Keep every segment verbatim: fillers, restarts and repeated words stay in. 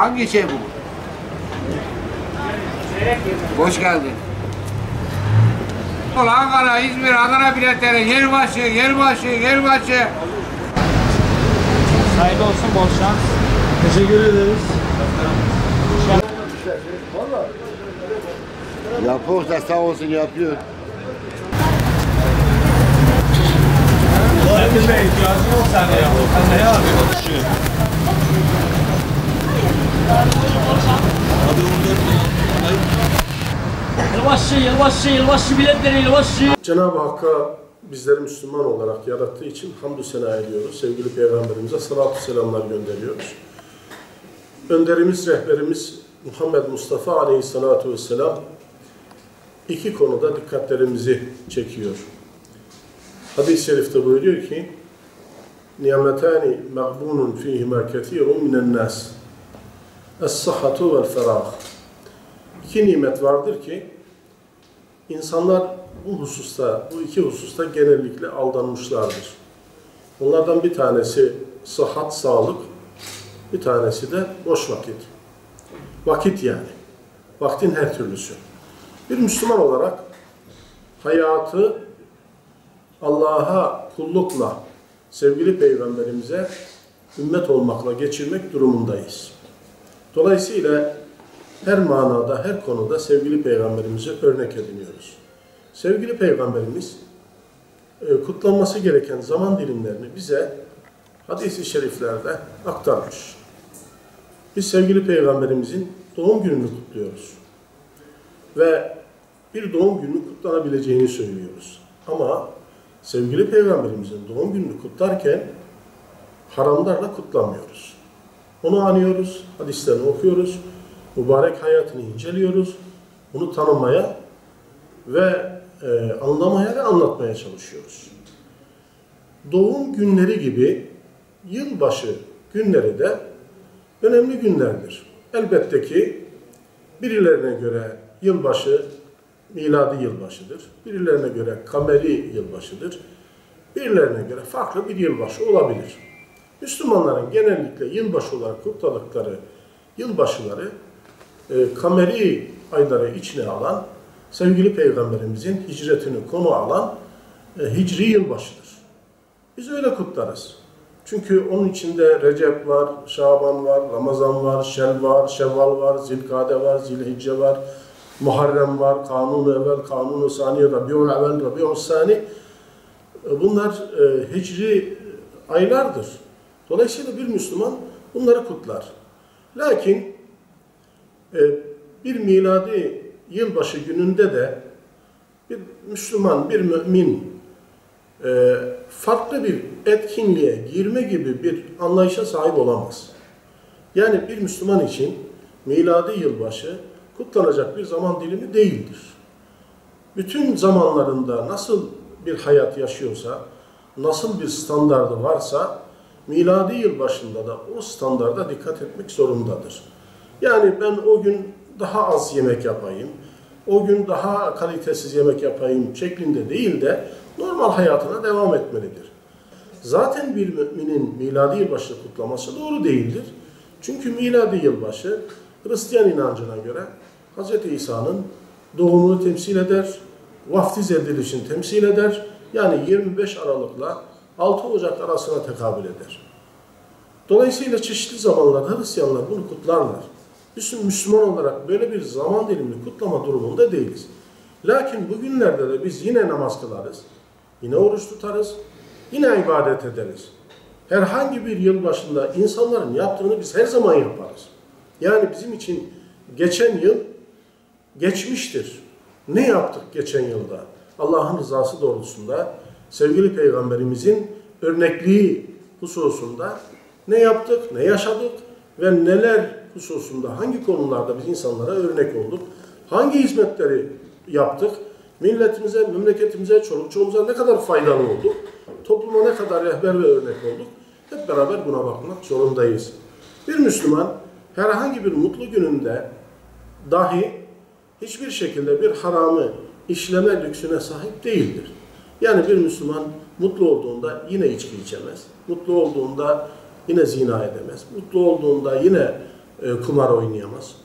hangi şey bu? Hoş geldin. Ulan Ankara, İzmir, Adana biletleri yerbaşı, yerbaşı, yerbaşı. Hayırlı olsun, bol şans. Teşekkür ederiz. Yapıyoruz da sağ olsun yapıyor. Senin de ihtiyacın yok sana ya. Sen neye abi? Yılbaşı, yılbaşı, yılbaşı biletleri, yılbaşı. Cenab-ı Hakk'a bizleri Müslüman olarak yarattığı için hamdü sena ediyoruz. Sevgili Peygamberimize salatü selamlar gönderiyoruz. Önderimiz, rehberimiz Muhammed Mustafa Aleyhissalatu Vesselam iki konuda dikkatlerimizi çekiyor. Hadis-i şerifte buyuruyor ki ni'metani mağbunun fihima kethirun minen nas es-sıhhatu vel ferah. İki nimet vardır ki insanlar bu hususta, bu iki hususta genellikle aldanmışlardır. Onlardan bir tanesi sıhhat, sağlık, bir tanesi de boş vakit. Vakit yani. Vaktin her türlüsü. Bir Müslüman olarak hayatı Allah'a kullukla, sevgili Peygamberimize ümmet olmakla geçirmek durumundayız. Dolayısıyla her manada, her konuda sevgili Peygamberimize örnek ediniyoruz. Sevgili Peygamberimiz kutlanması gereken zaman dilimlerini bize hadis-i şeriflerde aktarmış. Biz sevgili Peygamberimizin doğum gününü kutluyoruz. Ve bir doğum günü kutlanabileceğini söylüyoruz. Ama sevgili Peygamberimizin doğum gününü kutlarken haramlarla kutlamıyoruz. Onu anıyoruz, hadislerini okuyoruz, mübarek hayatını inceliyoruz, bunu tanımaya ve e, anlamaya ve anlatmaya çalışıyoruz. Doğum günleri gibi yılbaşı günleri de önemli günlerdir. Elbette ki birilerine göre yılbaşı miladi yılbaşıdır. Birilerine göre kameri yılbaşıdır. Birilerine göre farklı bir yılbaşı olabilir. Müslümanların genellikle yılbaşı olarak kutladıkları yılbaşıları e, kameri ayları içine alan, sevgili Peygamberimizin hicretini konu alan e, hicri yılbaşıdır. Biz öyle kutlarız. Çünkü onun içinde Recep var, Şaban var, Ramazan var, Şel var, Şevval var, Zilkade var, Zilhicce var, Muharrem var, Kanun-u Evvel, Kanun-u Saniye, Rabiul Evvel, Rabiul Sani. Bunlar e, hicri aylardır. Dolayısıyla bir Müslüman bunları kutlar. Lakin e, bir miladi yılbaşı gününde de bir Müslüman, bir mümin e, farklı bir etkinliğe girme gibi bir anlayışa sahip olamaz. Yani bir Müslüman için miladi yılbaşı kutlanacak bir zaman dilimi değildir. Bütün zamanlarında nasıl bir hayat yaşıyorsa, nasıl bir standardı varsa, miladi yıl başında da o standarda dikkat etmek zorundadır. Yani ben o gün daha az yemek yapayım, o gün daha kalitesiz yemek yapayım şeklinde değil de normal hayatına devam etmelidir. Zaten bir müminin miladi yılbaşı kutlaması doğru değildir. Çünkü miladi yılbaşı Hristiyan inancına göre Hz. İsa'nın doğumunu temsil eder, vaftiz edilişini temsil eder. Yani yirmi beş Aralık'la altı Ocak arasına tekabül eder. Dolayısıyla çeşitli zamanlarda Hristiyanlar bunu kutlarlar. Biz Müslüman olarak böyle bir zaman dilimini kutlama durumunda değiliz. Lakin bugünlerde de biz yine namaz kılarız, yine oruç tutarız, yine ibadet ederiz. Herhangi bir yıl başında insanların yaptığını biz her zaman yaparız. Yani bizim için geçen yıl geçmiştir. Ne yaptık geçen yılda? Allah'ın rızası doğrultusunda, sevgili Peygamberimizin örnekliği hususunda ne yaptık, ne yaşadık ve neler hususunda, hangi konularda biz insanlara örnek olduk, hangi hizmetleri yaptık, milletimize, memleketimize, çoluk çocuğumuza ne kadar faydalı olduk, topluma ne kadar rehber ve örnek olduk, hep beraber buna bakmak zorundayız. Bir Müslüman herhangi bir mutlu gününde dahi hiçbir şekilde bir haramı işleme lüksüne sahip değildir. Yani bir Müslüman mutlu olduğunda yine içki içemez, mutlu olduğunda yine zina edemez, mutlu olduğunda yine e, kumar oynayamaz.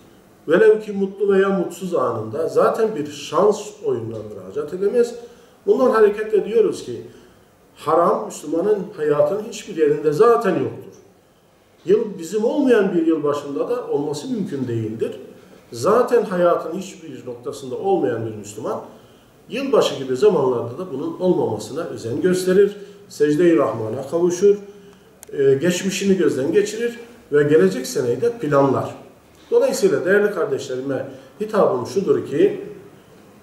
Velev ki mutlu veya mutsuz anında zaten bir şans oyundan müracaat edemez. Bundan hareketle diyoruz ki haram Müslümanın hayatının hiçbir yerinde zaten yoktur. Yıl bizim olmayan bir yıl başında da olması mümkün değildir. Zaten hayatın hiçbir noktasında olmayan bir Müslüman yılbaşı gibi zamanlarda da bunun olmamasına özen gösterir. Secde-i Rahman'a kavuşur, geçmişini gözden geçirir ve gelecek seneyi de planlar. Dolayısıyla değerli kardeşlerime hitabım şudur ki,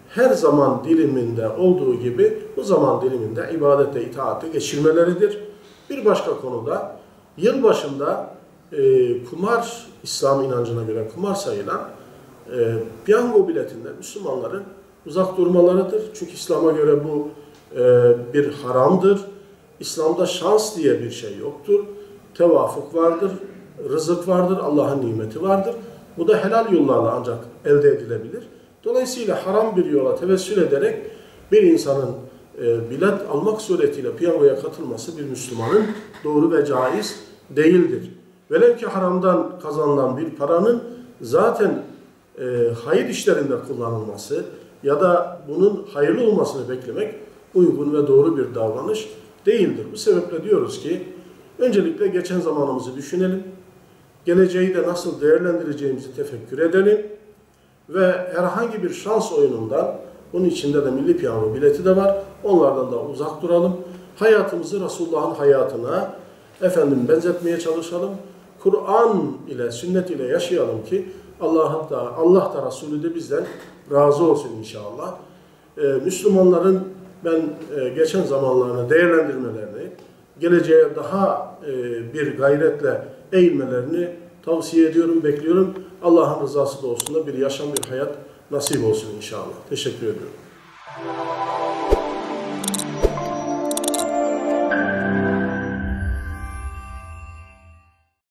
her zaman diliminde olduğu gibi bu zaman diliminde ibadete, itaatte geçirmeleridir. Bir başka konuda, yılbaşında e, kumar, İslam inancına göre kumar sayılan e, piyango biletinden Müslümanların uzak durmalarıdır. Çünkü İslam'a göre bu e, bir haramdır. İslam'da şans diye bir şey yoktur. Tevafuk vardır, rızık vardır, Allah'ın nimeti vardır. Bu da helal yollarla ancak elde edilebilir. Dolayısıyla haram bir yola tevessül ederek bir insanın e, bilet almak suretiyle piyangoya katılması bir Müslümanın doğru ve caiz değildir. Velev ki haramdan kazanılan bir paranın zaten e, hayır işlerinde kullanılması ya da bunun hayırlı olmasını beklemek uygun ve doğru bir davranış değildir. Bu sebeple diyoruz ki öncelikle geçen zamanımızı düşünelim, geleceği de nasıl değerlendireceğimizi tefekkür edelim ve herhangi bir şans oyunundan, bunun içinde de milli piyango bileti de var, onlardan da uzak duralım. Hayatımızı Resulullah'ın hayatına efendim benzetmeye çalışalım. Kur'an ile, sünnet ile yaşayalım ki Allah da, Allah da Resulü de bizden razı olsun inşallah. Ee, Müslümanların ben e, geçen zamanlarını değerlendirmelerini, geleceğe daha e, bir gayretle eğilmelerini tavsiye ediyorum, bekliyorum. Allah'ın rızası da olsun da bir yaşam, bir hayat nasip olsun inşallah. Teşekkür ediyorum.